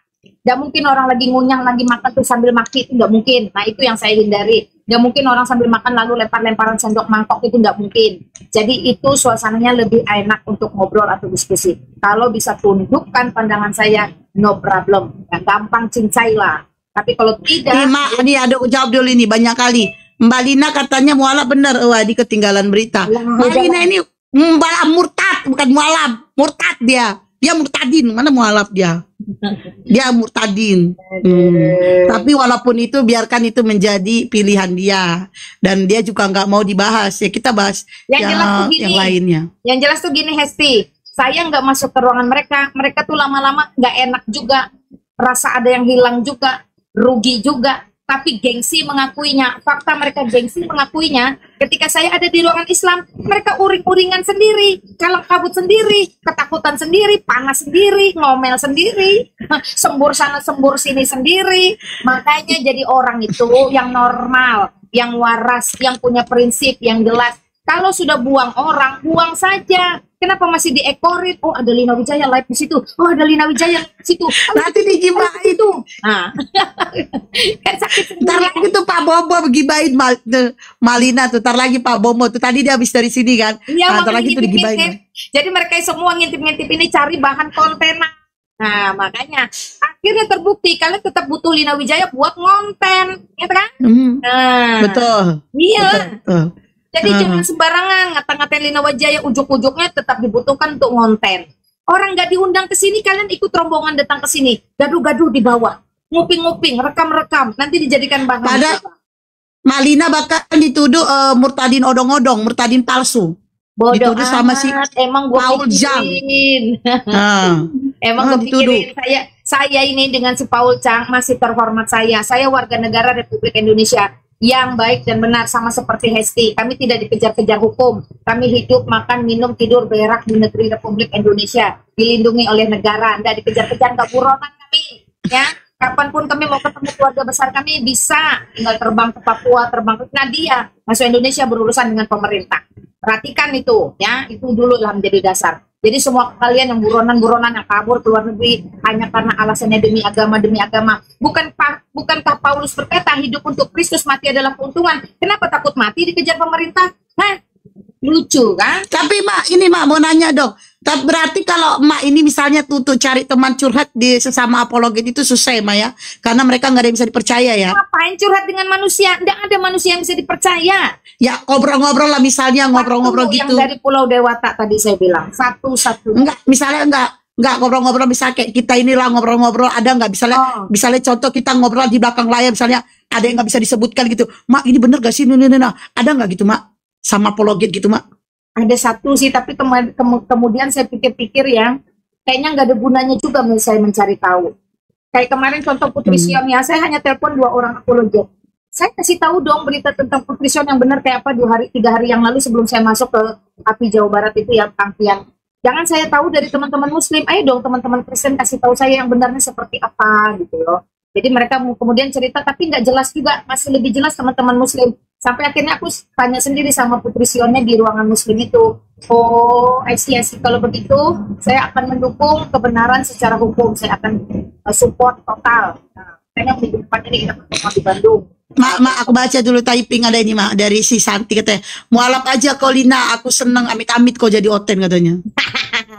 Gak mungkin orang lagi ngunyah, lagi makan tuh sambil maki, itu gak mungkin. Nah itu yang saya hindari. Gak mungkin orang sambil makan lalu lempar-lemparan sendok mangkok, itu gak mungkin. Jadi itu suasananya lebih enak untuk ngobrol atau diskusi. Kalau bisa tundukkan pandangan saya, no problem. Ya, gampang cincai lah. Tapi kalau tidak... Mak, ini ada jawab dulu ini banyak kali. Mbak Lina katanya mualaf bener. Wah, di ketinggalan berita. Ya, Mbak Lina ini mualaf murtad, bukan mualaf. Murtad dia. Dia murtadin. Mana mualaf dia? Dia murtadin. hmm. Tapi walaupun itu biarkan itu menjadi pilihan dia, dan dia juga nggak mau dibahas ya, kita bahas yang, yang, jelas tuh gini, yang lainnya. Yang jelas tuh gini Hesti, saya nggak masuk ke ruangan mereka. Mereka tuh lama-lama nggak enak juga, rasa ada yang hilang juga, rugi juga, tapi gengsi mengakuinya. Fakta mereka gengsi mengakuinya. Ketika saya ada di ruangan Islam, mereka uring-uringan sendiri, kalang kabut sendiri, ketakutan sendiri, panas sendiri, ngomel sendiri, sembur sana sembur sini sendiri. Makanya jadi orang itu yang normal, yang waras, yang punya prinsip, yang jelas. Kalau sudah buang orang, buang saja. Kenapa masih diekorin? Oh ada Lina Wijaya live di situ. Oh ada Lina Wijaya di situ. Nanti digibahin itu. Nah, kan sakit. Ntar lagi tuh Pak Bombon gibahin Mal, Malina tuh. Ntar lagi Pak Bombon tuh. Tadi dia habis dari sini kan. Iya. Ntar lagi tuh digibahin. Jadi mereka semua ngintip-ngintip ini cari bahan konten. Nah makanya akhirnya terbukti kalian tetap butuh Lina Wijaya buat konten, gitu kan? Mm, nah, betul. Iya. Betul. Jadi hmm. jangan sembarangan ngata-ngatain Lina Wijaya, ujuk-ujuknya tetap dibutuhkan untuk ngonten. Orang nggak diundang ke sini, kalian ikut rombongan datang ke sini, gaduh-gaduh di bawah, nguping-nguping, rekam-rekam, nanti dijadikan bahan. Pada Malina bahkan dituduh uh, murtadin odong-odong, murtadin palsu. Bodoh dituduh sama si emang gua Paul Chang. Emang ah, kepikirin saya, saya ini dengan si Paul Chang masih terhormat saya. Saya warga negara Republik Indonesia yang baik dan benar, sama seperti Hesti. Kami tidak dikejar-kejar hukum. Kami hidup, makan, minum, tidur, berak di negeri Republik Indonesia, dilindungi oleh negara. Tidak dikejar-kejar, nggak buronan kami. Ya, kapanpun kami mau ketemu keluarga besar kami bisa. Tinggal terbang ke Papua, terbang ke Nadia. Masuk Indonesia berurusan dengan pemerintah. Perhatikan itu, ya. Itu dulu lah menjadi dasar. Jadi semua kalian yang buronan-buronan yang kabur ke luar negeri hanya karena alasannya demi agama, demi agama. Bukan bukankah Paulus berkata hidup untuk Kristus, mati adalah keuntungan. Kenapa takut mati dikejar pemerintah? Hah? Lucu kan? Tapi Mak, ini Mak mau nanya dong. Tapi berarti kalau Mak ini misalnya tuh, tuh cari teman curhat di sesama apologet itu susah Mak ya? Karena mereka nggak ada yang bisa dipercaya ya? Ngapain curhat dengan manusia? Nggak ada manusia yang bisa dipercaya. Ya ngobrol-ngobrol lah, misalnya ngobrol-ngobrol gitu. Yang dari Pulau Dewata tadi saya bilang satu-satu. Enggak, misalnya enggak enggak ngobrol-ngobrol, misalnya kayak kita inilah ngobrol-ngobrol, ada enggak misalnya oh. misalnya contoh kita ngobrol di belakang layar misalnya ada yang nggak bisa disebutkan gitu. Mak ini bener gak sih? Nah, nah, nah. Ada nggak gitu Mak? Sama apologet gitu Mak? Ada satu sih, tapi teman, kem kemudian saya pikir-pikir yang kayaknya nggak ada gunanya juga saya mencari tahu. Kayak kemarin contoh Putri Sion hmm. ya, saya hanya telepon dua orang apologet. Saya kasih tahu dong berita tentang Putri Sion yang benar kayak apa dua hari tiga hari yang lalu sebelum saya masuk ke Api Jawa Barat itu ya, Tangkian. Jangan saya tahu dari teman-teman Muslim, ayo dong teman-teman Kristen kasih tahu saya yang benarnya seperti apa gitu loh. Jadi mereka kemudian cerita tapi nggak jelas juga, masih lebih jelas teman-teman Muslim. Sampai akhirnya aku tanya sendiri sama Putri Sionnya di ruangan Muslim itu. Oh, I see, I see. Kalau begitu saya akan mendukung kebenaran secara hukum, saya akan support total. Nah, kayaknya di depan ini kita bertemu di Bandung. Mak, mak, aku baca dulu typing ada ini Mak, dari si Santi katanya. Mualaf aja kau Lina, aku seneng, amit-amit kau jadi oten katanya.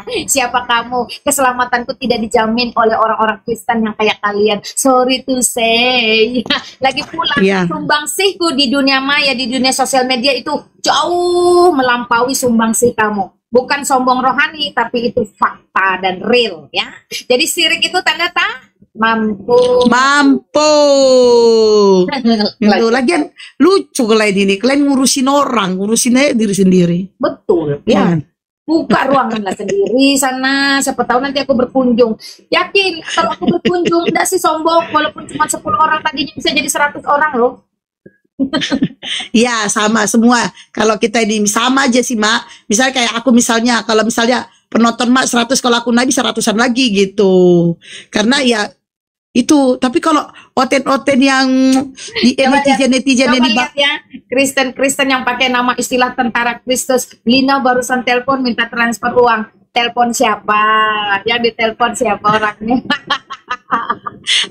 Siapa kamu? Keselamatanku tidak dijamin oleh orang-orang Kristen yang kayak kalian. Sorry to say. Lagi pula yeah. sumbangsihku di dunia maya, di dunia sosial media itu jauh melampaui sumbangsih kamu. Bukan sombong rohani, tapi itu fakta dan real ya. Jadi sirik itu tanda tak mampu. Mampu. Itu lagian lucu kalian ini. Kalian ngurusin orang, ngurusin aja diri sendiri. Betul. Ya. ya. Buka ruanganlah sendiri sana. Siapa tahu nanti aku berkunjung. Yakin kalau aku berkunjung enggak sih sombong. Walaupun cuma sepuluh orang tadinya bisa jadi seratus orang loh. Ya sama semua. Kalau kita ini sama aja sih Mak. Misalnya kayak aku misalnya. Kalau misalnya penonton Mak seratus. Kalau aku naik bisa ratusan lagi gitu. Karena ya itu. Tapi kalau oten-oten yang di netizen-netizen yang dibak ya. Kristen-Kristen yang pakai nama istilah tentara Kristus. Lina barusan telepon minta transfer uang. Telepon siapa? Yang ditelepon siapa orangnya?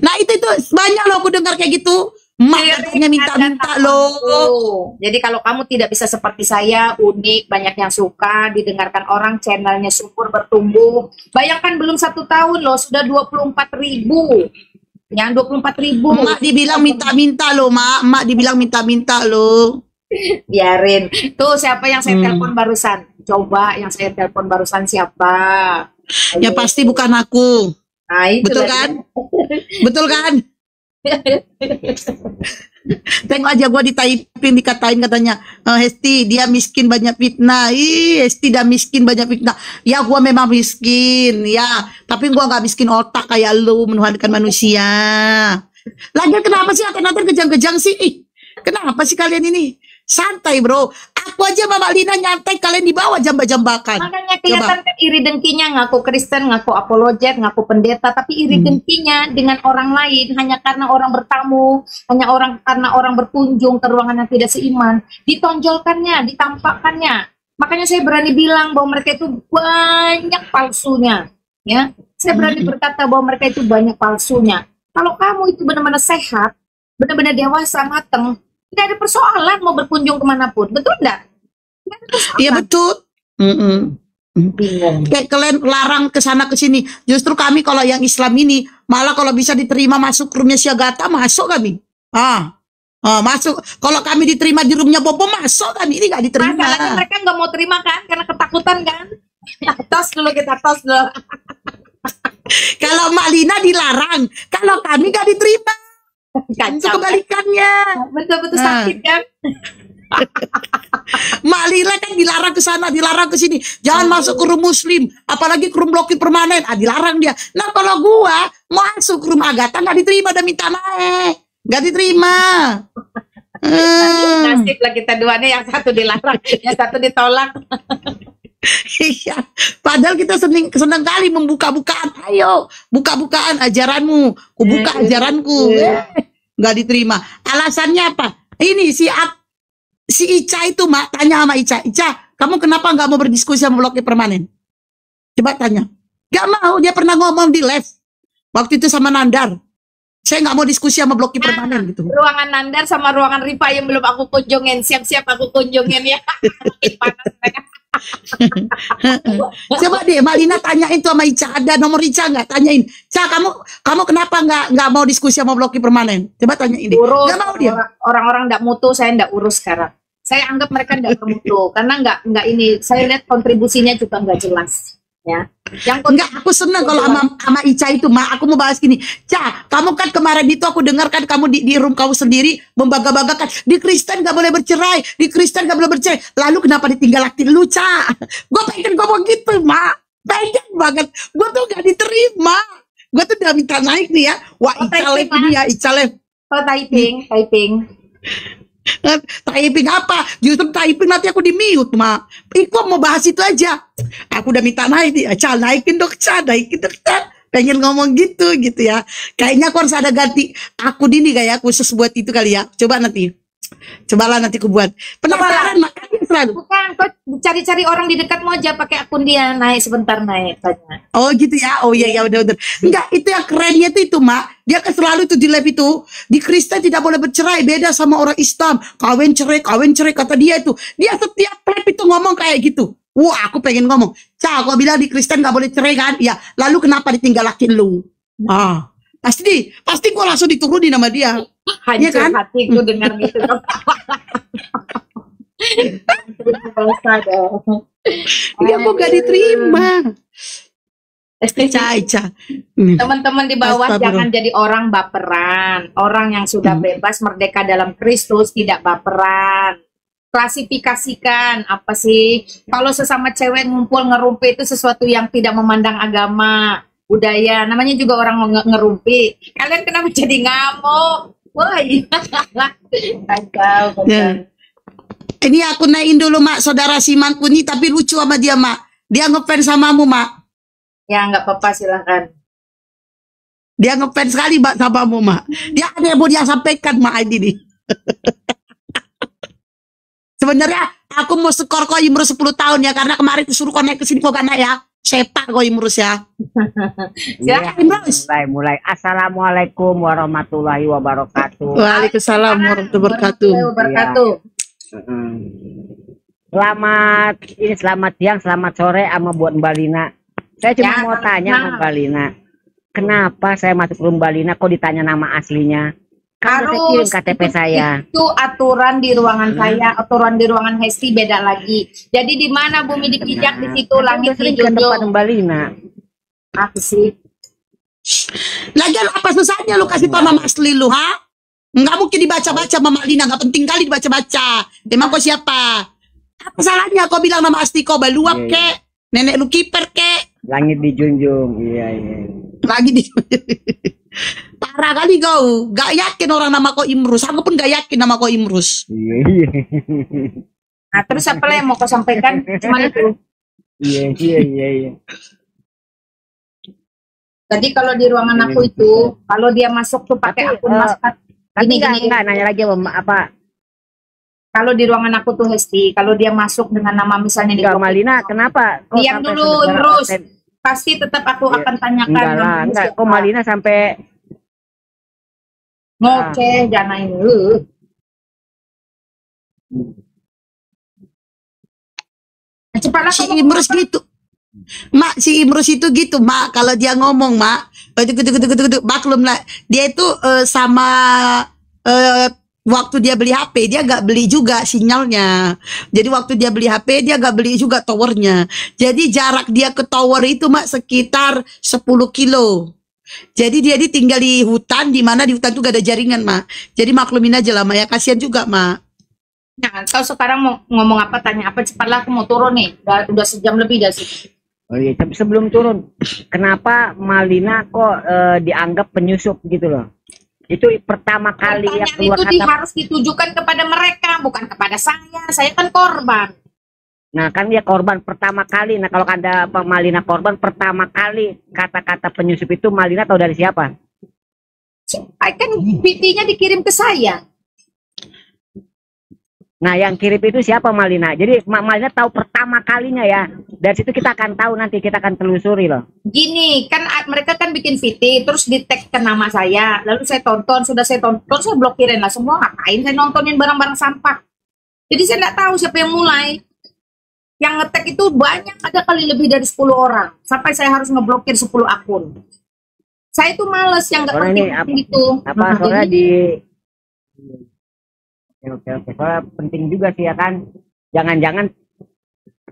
Nah itu itu banyak loh aku dengar kayak gitu. Makanya minta-minta loh. Jadi kalau kamu tidak bisa seperti saya, unik, banyak yang suka, didengarkan orang, channelnya syukur bertumbuh. Bayangkan belum satu tahun loh, sudah dua puluh empat ribu. Yang dua puluh empat ribu. Mak dibilang minta-minta loh, Mak. Mak dibilang minta-minta loh. Biarin. Tuh siapa yang saya hmm. telepon barusan? Coba yang saya telepon barusan siapa? Ayo. Ya pasti bukan aku. Nah, betul kan? Betul kan? Tengok aja gue ditaipin, dikatain katanya e, Hesti dia miskin banyak fitnah. Ih, Hesti dah miskin banyak fitnah. Ya gue memang miskin ya, tapi gue gak miskin otak kayak lu menuhankan manusia. Lagian kenapa sih aten-aten kejang-kejang sih? Ih, kenapa sih kalian ini? Santai bro, aku aja Mama Lina nyantai, kalian dibawa jambak-jambakan. Makanya kelihatan kan iri dengkinya, ngaku Kristen, ngaku apologet, ngaku pendeta, tapi iri hmm. dengkinya dengan orang lain hanya karena orang bertamu, hanya orang karena orang berkunjung ke ruangan yang tidak seiman, ditonjolkannya, ditampakkannya. Makanya saya berani bilang bahwa mereka itu banyak palsunya, ya. Saya berani hmm. berkata bahwa mereka itu banyak palsunya. Kalau kamu itu benar-benar sehat, benar-benar dewasa, mateng, tidak ada persoalan mau berkunjung kemanapun, betul enggak? Iya betul. Mm -mm. Bingung. Kayak kalian larang ke sana ke sini. Justru kami kalau yang Islam ini malah kalau bisa diterima masuk roomnya Siagata masuk kami. Ah, ah masuk. Kalau kami diterima di roomnya Bombom masuk kami, ini nggak diterima. Masalahnya mereka nggak mau terima kan? Karena ketakutan kan? Tos dulu kita tos dulu. Kalau Mak Lina dilarang, kalau kami nggak diterima. Itu kebalikannya. Betul-betul nah. sakit kan. Mak Lina kan dilarang ke sana, dilarang ke sini. Jangan masuk ke room muslim, apalagi ke room blokir permanen. Ah, dilarang dia. Nah, kalau gua masuk ke room Agata nggak diterima dan minta naik. Nggak diterima. hmm. Nasib lah kita duanya, yang satu dilarang, yang satu ditolak. Iya, padahal kita seneng, seneng kali membuka-bukaan. Ayo, buka-bukaan ajaranmu, kubuka ajaranku. Nggak diterima. Alasannya apa? Ini si si Ica itu Mak, tanya sama Ica. Ica, kamu kenapa nggak mau berdiskusi sama blokir permanen? Coba tanya. Nggak mau, dia pernah ngomong di live waktu itu sama Nandar. Saya nggak mau diskusi sama blokir nah, permanen gitu. Ruangan Nandar sama ruangan Rifa yang belum aku kunjungin, siap-siap aku kunjungin ya. Panas mereka. Coba deh Mak Lina tanyain tuh sama Ica, ada nomor Ica nggak? Tanyain, Ca kamu kamu kenapa nggak nggak mau diskusi sama blokir permanen? Coba tanyain deh. Nggak mau dia. Orang-orang nggak mutu, saya nggak urus sekarang. Saya anggap mereka nggak bermutu karena nggak nggak ini. Saya lihat kontribusinya juga nggak jelas. Ya. Yang enggak, aku seneng kalau sama, sama Ica itu Mak. Aku mau bahas gini, Ca, kamu kan kemarin itu aku dengarkan kamu di, di room kamu sendiri membangga-banggakan di Kristen gak boleh bercerai, di Kristen gak boleh bercerai, lalu kenapa ditinggal laki lu Ca? Gue pengen ngomong gitu Mak, pengen banget. Gue tuh gak diterima, gue tuh udah minta naik nih ya. Wah oh, Ica Lep ini ya, Ica Lep. Oh typing, typing typing apa? Justru typing nanti aku di mute Mak. Iku mau bahas itu aja. Aku udah minta naik nih, Cal naikin dok, Cal naikin dok, Cal. Pengen ngomong gitu gitu ya. Kayaknya aku harus ada ganti. Aku dini kayak khusus buat itu kali ya. Coba nanti. Cobalah nanti aku buat. Penasaran makanya Iklan? Bukan, kok cari-cari orang di dekatmu aja, pakai akun dia, naik sebentar, naik tanya. Oh gitu ya, oh iya, ya udah, udah. Enggak, itu yang kerennya itu, itu Mak, dia selalu tuh di live itu, di Kristen tidak boleh bercerai, beda sama orang Islam, kawin cerai, kawin cerai, kata dia itu. Dia setiap live itu ngomong kayak gitu. Wah, aku pengen ngomong, Cah, aku bilang di Kristen gak boleh cerai kan? Ya, lalu kenapa ditinggal laki lu? Ah, pasti, pasti gue langsung diturunin sama dia. Hanya kan? Hati gue dengar gitu. Dia mau gak diterima. Teman-teman di bawah, jangan jadi orang baperan. Orang yang sudah bebas merdeka dalam Kristus tidak baperan. Klasifikasikan apa sih? Kalau sesama cewek ngumpul ngerumpi itu sesuatu yang tidak memandang agama, budaya, namanya juga orang ngerumpi. Kalian kenapa jadi ngamuk? Wah, iya. Ini aku naikin dulu Mak, saudara Siman Kunyi, tapi lucu sama dia Mak. Dia ngefans samamu Mak. Ya nggak apa-apa, silahkan. Dia ngefans sekali Mak samamu Mak. Dia ada yang mau dia sampaikan Mak Aidi nih. Sebenarnya aku mau skor kok Imrus sepuluh tahun ya, karena kemarin disuruh connect ke sini kok karena ya. Sepak kok Imrus ya. Silakan Imrus. Mulai mulai. Assalamualaikum warahmatullahi wabarakatuh. Waalaikumsalam warahmatullahi wabarakatuh. wabarakatuh. Ya. Selamat ini selamat siang, selamat sore sama buat Mbak Lina. Saya cuma ya, mau tanya sama Mbak Lina, kenapa saya masuk ke Mbak Lina kok ditanya nama aslinya? Karena saya kirim K T P itu, saya. Itu aturan di ruangan hmm. saya, aturan di ruangan Hesti beda lagi. Jadi di mana bumi dipijak nah, di situ langit dijunjung. Kenapa Mbak Lina? Apa sih? Lagian apa susahnya lu kasih tahu nama asli lu, ha? Nggak mungkin dibaca-baca Mama Lina, nggak penting kali dibaca-baca. Emang kau siapa? Apa salahnya kau bilang nama asli kau? Baluak yeah, kek? Yeah. Nenek lu kiper kek? Langit dijunjung, iya yeah, iya. Yeah. Langit dijunjung. Parah kali kau, gak yakin orang nama kau Imrus. Aku pun gak yakin nama kau Imrus. Iya yeah, yeah. Nah terus apa yang mau kau sampaikan? Cuman itu. Iya iya iya. Tadi kalau di ruangan aku itu, kalau dia masuk tuh pakai akun uh, masker. Tapi enggak, enggak, nanya lagi apa? Kalau di ruangan aku tuh Hesti, kalau dia masuk dengan nama misalnya di Mbak Lina, kenapa? Kok diam dulu, terus pasti tetap aku akan tanyakan. Enggak lah, enggak. Kok Mbak Lina sampai ngoce, ah. jangan ini. Nah, cepatlah si Imrus gitu. Mak, si Imrus itu gitu, Mak. Kalau dia ngomong, Mak. Maklum lah, dia itu uh, sama uh, waktu dia beli H P, dia gak beli juga sinyalnya. Jadi waktu dia beli H P, dia gak beli juga towernya. Jadi jarak dia ke tower itu Mak sekitar sepuluh kilo. Jadi dia tinggal di hutan, dimana di hutan tuh gak ada jaringan Mak. Jadi maklumin aja lah Mak, ya kasihan juga Mak. Nah, kau sekarang mau ngomong apa, tanya apa, cepatlah aku mau turun nih, udah, udah sejam lebih dari situ. Oh iya, tapi sebelum turun, kenapa Mbak Lina kok e, dianggap penyusup gitu loh? Itu pertama kali yang keluar kata. Itu harus ditujukan kepada mereka, bukan kepada saya. Saya kan korban. Nah kan dia korban pertama kali. Nah kalau ada Mbak Lina korban pertama kali, kata-kata penyusup itu Mbak Lina tahu dari siapa? Kan P T-nya dikirim ke saya. Nah yang kirim itu siapa Mbak Lina? Jadi Mbak Lina tahu pertama kalinya ya. Dari situ kita akan tahu, nanti kita akan telusuri loh. Gini, kan mereka kan bikin V T, terus di tag ke nama saya. Lalu saya tonton, sudah saya tonton, saya blokirin lah semua. Ngapain saya nontonin barang-barang sampah? Jadi saya nggak tahu siapa yang mulai. Yang ngetag itu banyak, ada kali lebih dari sepuluh orang. Sampai saya harus ngeblokir sepuluh akun. Saya itu males yang nggak penting itu. Apa, soalnya di... Oke, oke, soalnya penting juga sih ya kan. Jangan-jangan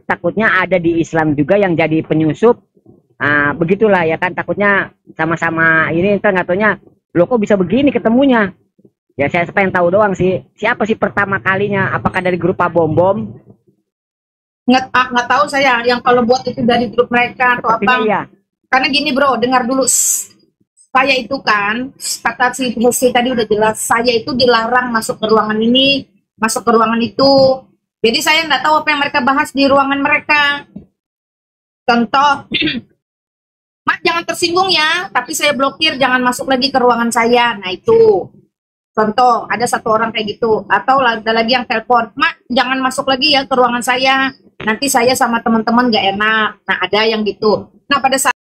takutnya ada di Islam juga yang jadi penyusup, ah, begitulah ya kan. Takutnya sama-sama ini ntar nggak taunya, lo kok bisa begini ketemunya? Ya saya pengen tahu doang sih, siapa sih pertama kalinya? Apakah dari grup Pak Bombom? Nggak, ah, nggak tahu saya. Yang kalau buat itu dari grup mereka atau apa? Iya. Karena gini bro, dengar dulu. Saya itu kan, kata si Hesti tadi udah jelas, saya itu dilarang masuk ke ruangan ini, masuk ke ruangan itu. Jadi saya nggak tahu apa yang mereka bahas di ruangan mereka. Contoh, Mak jangan tersinggung ya, tapi saya blokir, jangan masuk lagi ke ruangan saya. Nah itu. Contoh, ada satu orang kayak gitu. Atau ada lagi yang telepon, "Mak, jangan masuk lagi ya ke ruangan saya. Nanti saya sama teman-teman gak enak." Nah, ada yang gitu. Nah, pada saat